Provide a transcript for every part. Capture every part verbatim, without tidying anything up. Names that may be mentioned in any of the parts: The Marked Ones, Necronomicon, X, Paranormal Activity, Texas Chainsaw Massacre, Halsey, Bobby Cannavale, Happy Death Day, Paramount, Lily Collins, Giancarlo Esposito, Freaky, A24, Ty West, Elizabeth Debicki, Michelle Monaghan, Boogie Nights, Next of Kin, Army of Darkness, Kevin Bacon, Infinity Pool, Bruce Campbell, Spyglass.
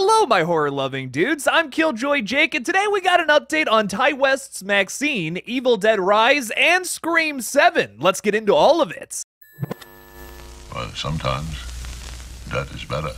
Hello, my horror-loving dudes. I'm Killjoy Jake, and today we got an update on Ty West's MaXXXine, Evil Dead Rise, and Scream seven. Let's get into all of it. Well, sometimes that is better.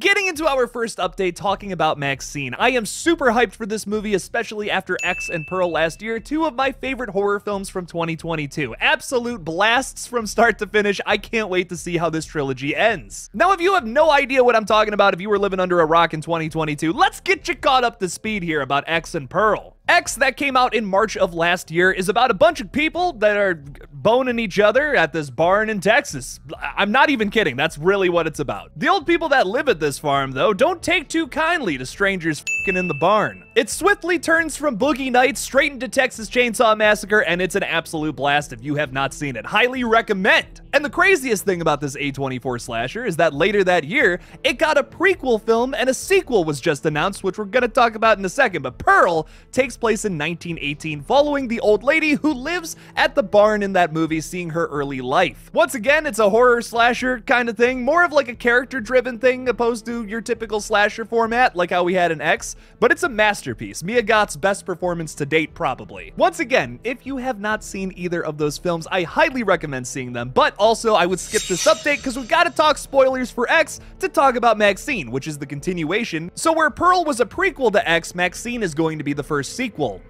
Getting into our first update, talking about MaXXXine. I am super hyped for this movie, especially after X and Pearl last year, two of my favorite horror films from twenty twenty-two. Absolute blasts from start to finish. I can't wait to see how this trilogy ends. Now, if you have no idea what I'm talking about, if you were living under a rock in twenty twenty-two, let's get you caught up to speed here about X and Pearl. X, that came out in March of last year, is about a bunch of people that are boning each other at this barn in Texas. I'm not even kidding. That's really what it's about. The old people that live at this farm, though, don't take too kindly to strangers f***ing in the barn. It swiftly turns from Boogie Nights straight into Texas Chainsaw Massacre, and it's an absolute blast if you have not seen it. Highly recommend. And the craziest thing about this A twenty-four slasher is that later that year, it got a prequel film and a sequel was just announced, which we're going to talk about in a second, but Pearl takes place in nineteen eighteen, following the old lady who lives at the barn in that movie, seeing her early life. Once again, it's a horror slasher kind of thing, more of like a character-driven thing opposed to your typical slasher format, like how we had in X, but it's a masterpiece, Mia Goth's best performance to date, probably. Once again, if you have not seen either of those films, I highly recommend seeing them, but also I would skip this update because we gotta talk spoilers for X to talk about MaXXXine, which is the continuation. So where Pearl was a prequel to X, MaXXXine is going to be the first sequel. Equal.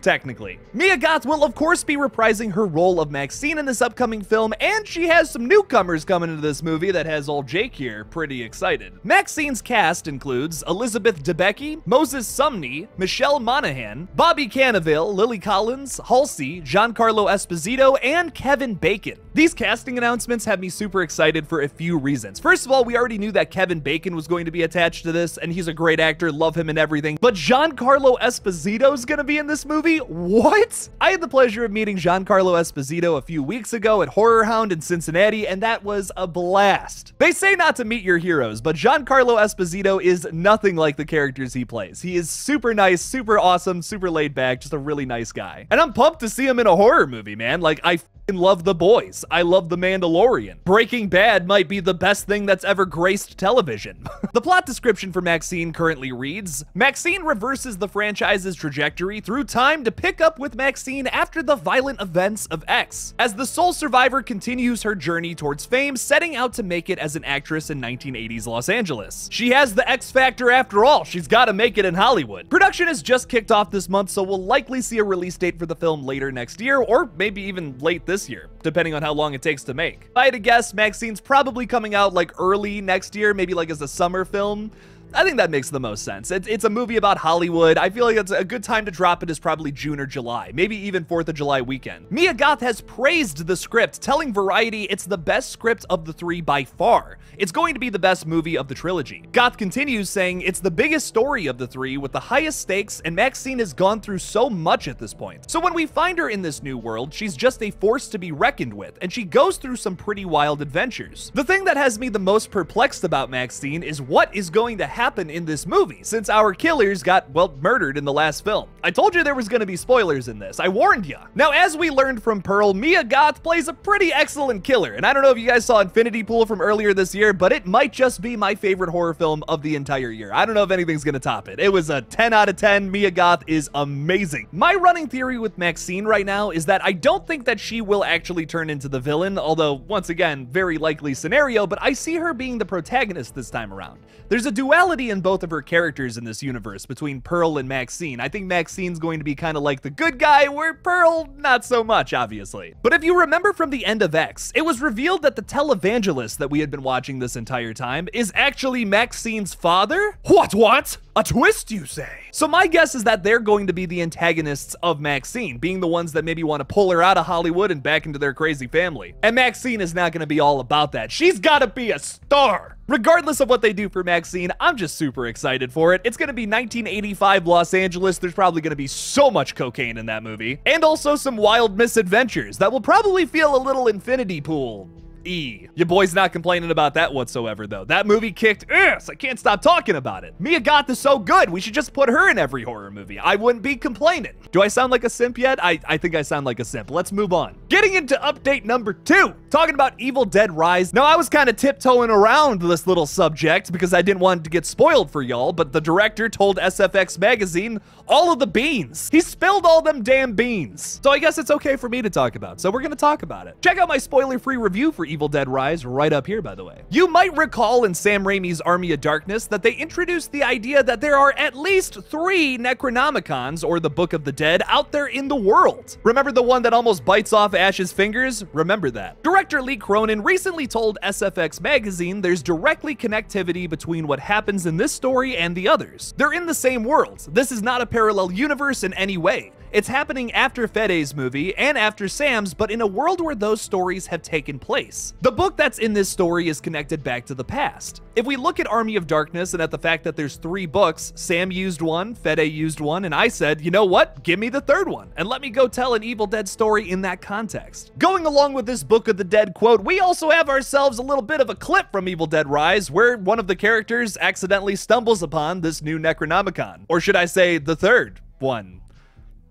Technically. Mia Goth will, of course, be reprising her role of MaXXXine in this upcoming film, and she has some newcomers coming into this movie that has old Jake here pretty excited. MaXXXine's cast includes Elizabeth Debicki, Moses Sumney, Michelle Monaghan, Bobby Cannavale, Lily Collins, Halsey, Giancarlo Esposito, and Kevin Bacon. These casting announcements have me super excited for a few reasons. First of all, we already knew that Kevin Bacon was going to be attached to this, and he's a great actor, love him and everything, but Giancarlo Esposito's gonna be in this movie? What? I had the pleasure of meeting Giancarlo Esposito a few weeks ago at Horror Hound in Cincinnati, and that was a blast. They say not to meet your heroes, but Giancarlo Esposito is nothing like the characters he plays. He is super nice, super awesome, super laid back, just a really nice guy. And I'm pumped to see him in a horror movie, man. Like, I f***ing love The Boys. I love The Mandalorian. Breaking Bad might be the best thing that's ever graced television. The plot description for MaXXXine currently reads, MaXXXine reverses the franchise's trajectory through time to pick up with MaXXXine after the violent events of X, as the sole survivor continues her journey towards fame, setting out to make it as an actress in nineteen eighties Los Angeles. She has the X factor after all. She's got to make it in Hollywood. Production has just kicked off this month, so we'll likely see a release date for the film later next year, or maybe even late this year, depending on how long it takes to make. If I had to guess, MaXXXine's probably coming out like early next year, maybe like as a summer film. I think that makes the most sense. It's, it's a movie about Hollywood. I feel like it's a good time to drop it is probably June or July, maybe even fourth of July weekend. Mia Goth has praised the script, telling Variety it's the best script of the three by far. It's going to be the best movie of the trilogy. Goth continues saying it's the biggest story of the three with the highest stakes, and MaXXXine has gone through so much at this point. So when we find her in this new world, she's just a force to be reckoned with, and she goes through some pretty wild adventures. The thing that has me the most perplexed about MaXXXine is what is going to happen happen in this movie, since our killers got, well, murdered in the last film. I told you there was gonna be spoilers in this. I warned ya. Now, as we learned from Pearl, Mia Goth plays a pretty excellent killer, and I don't know if you guys saw Infinity Pool from earlier this year, but it might just be my favorite horror film of the entire year. I don't know if anything's gonna top it. It was a ten out of ten. Mia Goth is amazing. My running theory with MaXXXine right now is that I don't think that she will actually turn into the villain, although, once again, very likely scenario, but I see her being the protagonist this time around. There's a duality in both of her characters in this universe between Pearl and MaXXXine. I think MaXXXine's going to be kind of like the good guy, where Pearl, not so much, obviously. But if you remember from the end of X, it was revealed that the televangelist that we had been watching this entire time is actually MaXXXine's father? What, what? A twist, you say? So my guess is that they're going to be the antagonists of MaXXXine, being the ones that maybe want to pull her out of Hollywood and back into their crazy family. And MaXXXine is not going to be all about that. She's got to be a star! Regardless of what they do for MaXXXine, I'm just super excited for it. It's going to be nineteen eighty-five Los Angeles. There's probably going to be so much cocaine in that movie. And also some wild misadventures that will probably feel a little Infinity Pool E. Your boy's not complaining about that whatsoever, though. That movie kicked ass. I can't stop talking about it. Mia Goth is so good. We should just put her in every horror movie. I wouldn't be complaining. Do I sound like a simp yet? I, I think I sound like a simp. Let's move on. Getting into update number two, talking about Evil Dead Rise. Now, I was kind of tiptoeing around this little subject because I didn't want it to get spoiled for y'all, but the director told S F X Magazine all of the beans. He spilled all them damn beans. So I guess it's okay for me to talk about. So we're going to talk about it. Check out my spoiler-free review for Evil Dead Rise right up here, by the way. You might recall in Sam Raimi's Army of Darkness that they introduced the idea that there are at least three Necronomicons, or the Book of the Dead, out there in the world. Remember the one that almost bites off Ash's fingers? Remember that. Director Lee Cronin recently told S F X Magazine there's directly connectivity between what happens in this story and the others. They're in the same world. This is not a parallel universe in any way. It's happening after Fede's movie and after Sam's, but in a world where those stories have taken place. The book that's in this story is connected back to the past. If we look at Army of Darkness and at the fact that there's three books, Sam used one, Fede used one, and I said, you know what? Give me the third one, and let me go tell an Evil Dead story in that context. Going along with this Book of the Dead quote, we also have ourselves a little bit of a clip from Evil Dead Rise where one of the characters accidentally stumbles upon this new Necronomicon, or should I say the third one,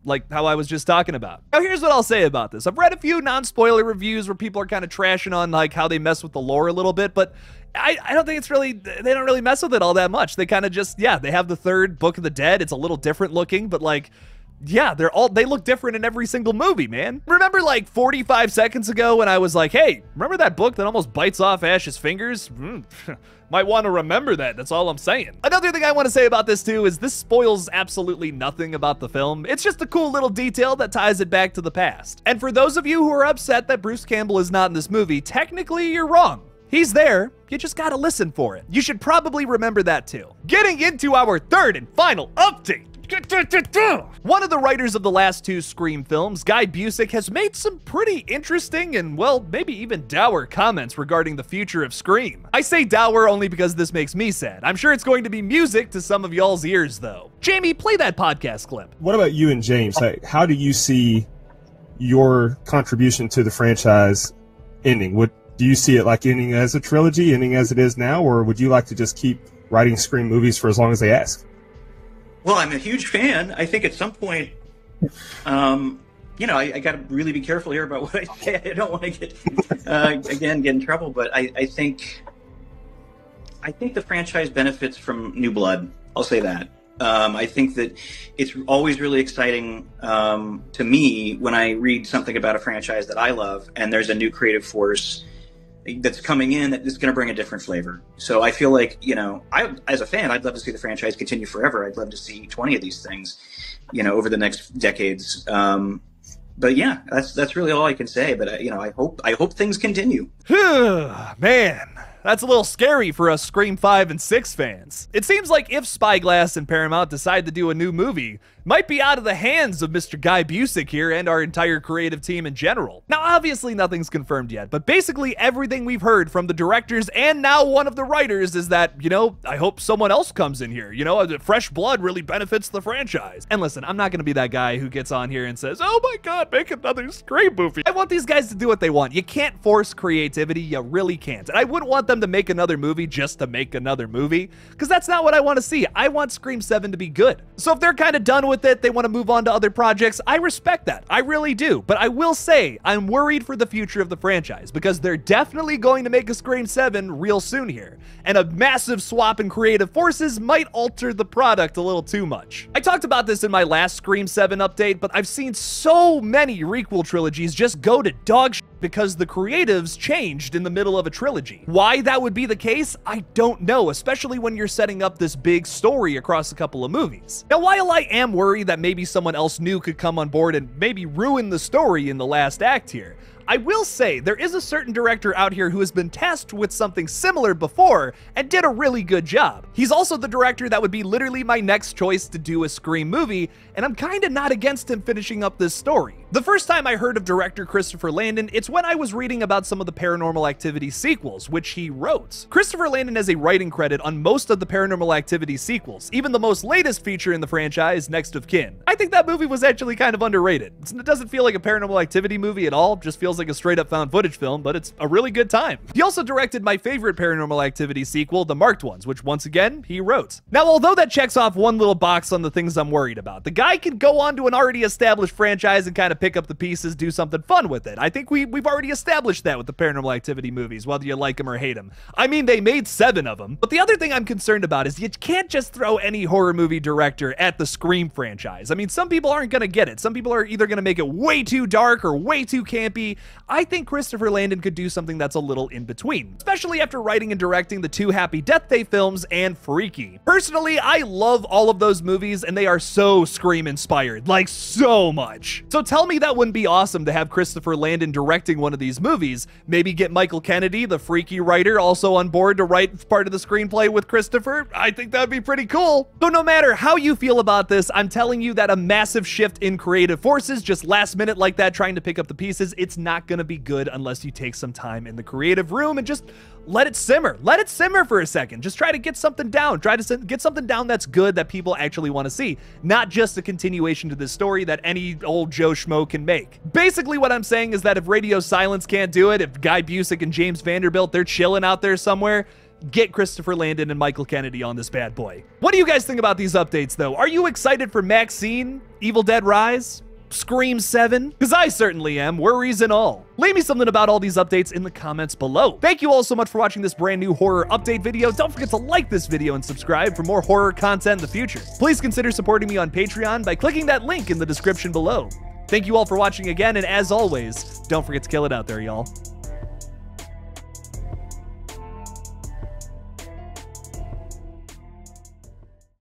like how I was just talking about. Now, here's what I'll say about this. I've read a few non-spoiler reviews where people are kind of trashing on like how they mess with the lore a little bit, but I, I don't think it's really, they don't really mess with it all that much. They kind of just, yeah, they have the third Book of the Dead. It's a little different looking, but like, yeah, they're all, they look different in every single movie, man. Remember like forty-five seconds ago when I was like, hey, remember that book that almost bites off Ash's fingers? Mm. Might want to remember that, that's all I'm saying. Another thing I want to say about this too is this spoils absolutely nothing about the film. It's just a cool little detail that ties it back to the past. And for those of you who are upset that Bruce Campbell is not in this movie, technically you're wrong. He's there, you just gotta listen for it. You should probably remember that too. Getting into our third and final update. One of the writers of the last two Scream films, Guy Busick, has made some pretty interesting and, well, maybe even dour comments regarding the future of Scream. I say dour only because this makes me sad. I'm sure it's going to be music to some of y'all's ears, though. Jamie, play that podcast clip. What about you and James? Like, how do you see your contribution to the franchise ending? Would, do you see it like ending as a trilogy, ending as it is now, or would you like to just keep writing Scream movies for as long as they ask? Well, I'm a huge fan. I think at some point, um, you know, I, I got to really be careful here about what I say. I don't want to get, uh, again, get in trouble. But I, I think, I think the franchise benefits from new blood. I'll say that. Um, I think that it's always really exciting um, to me when I read something about a franchise that I love, and there's a new creative force that's coming in that is going to bring a different flavor. So I feel like, you know, I, as a fan, I'd love to see the franchise continue forever. I'd love to see twenty of these things, you know, over the next decades. Um, but yeah, that's, that's really all I can say. But, I, you know, I hope, I hope things continue. Man. That's a little scary for us Scream five and six fans. It seems like if Spyglass and Paramount decide to do a new movie, it might be out of the hands of Mister Guy Busick here and our entire creative team in general. Now, obviously nothing's confirmed yet, but basically everything we've heard from the directors and now one of the writers is that, you know, I hope someone else comes in here. You know, fresh blood really benefits the franchise. And listen, I'm not going to be that guy who gets on here and says, oh my God, make another Scream movie. I want these guys to do what they want. You can't force creativity. You really can't. And I wouldn't want them to make another movie just to make another movie, because that's not what I want to see. I want Scream seven to be good. So if they're kind of done with it, they want to move on to other projects, I respect that. I really do. But I will say I'm worried for the future of the franchise, because they're definitely going to make a Scream seven real soon here, and a massive swap in creative forces might alter the product a little too much. I talked about this in my last Scream seven update, but I've seen so many requel trilogies just go to dog shit because the creatives changed in the middle of a trilogy. Why that would be the case, I don't know, especially when you're setting up this big story across a couple of movies. Now, while I am worried that maybe someone else new could come on board and maybe ruin the story in the last act here, I will say there is a certain director out here who has been tasked with something similar before and did a really good job. He's also the director that would be literally my next choice to do a Scream movie, and I'm kind of not against him finishing up this story. The first time I heard of director Christopher Landon, it's when I was reading about some of the Paranormal Activity sequels, which he wrote. Christopher Landon has a writing credit on most of the Paranormal Activity sequels, even the most latest feature in the franchise, Next of Kin. I think that movie was actually kind of underrated. It doesn't feel like a Paranormal Activity movie at all, just feels like a straight-up found footage film, but it's a really good time. He also directed my favorite Paranormal Activity sequel, The Marked Ones, which once again, he wrote. Now, although that checks off one little box on the things I'm worried about, the guy could go on to an already established franchise and kind of pick up the pieces, do something fun with it. I think we, we've already established that with the Paranormal Activity movies, whether you like them or hate them. I mean, they made seven of them. But the other thing I'm concerned about is you can't just throw any horror movie director at the Scream franchise. I mean, some people aren't going to get it. Some people are either going to make it way too dark or way too campy. I think Christopher Landon could do something that's a little in between, especially after writing and directing the two Happy Death Day films and Freaky. Personally, I love all of those movies, and they are so Scream-inspired, like so much. So tell me that wouldn't be awesome to have Christopher Landon directing one of these movies. Maybe get Michael Kennedy, the Freaky writer, also on board to write part of the screenplay with Christopher. I think that'd be pretty cool. So no matter how you feel about this, I'm telling you that a massive shift in creative forces just last minute like that, trying to pick up the pieces, it's not gonna be good unless you take some time in the creative room and just let it simmer. Let it simmer for a second. Just try to get something down. Try to get something down that's good, that people actually want to see, not just a continuation to this story that any old Joe Schmo can make. Basically what I'm saying is that if Radio Silence can't do it, if Guy Busick and James Vanderbilt, they're chilling out there somewhere, get Christopher Landon and Michael Kennedy on this bad boy. What do you guys think about these updates though? Are you excited for MaXXXine, Evil Dead Rise, Scream seven? Because I certainly am, worries and all. Leave me something about all these updates in the comments below. Thank you all so much for watching this brand new horror update video. Don't forget to like this video and subscribe for more horror content in the future. Please consider supporting me on Patreon by clicking that link in the description below. Thank you all for watching again, and as always, don't forget to kill it out there, y'all.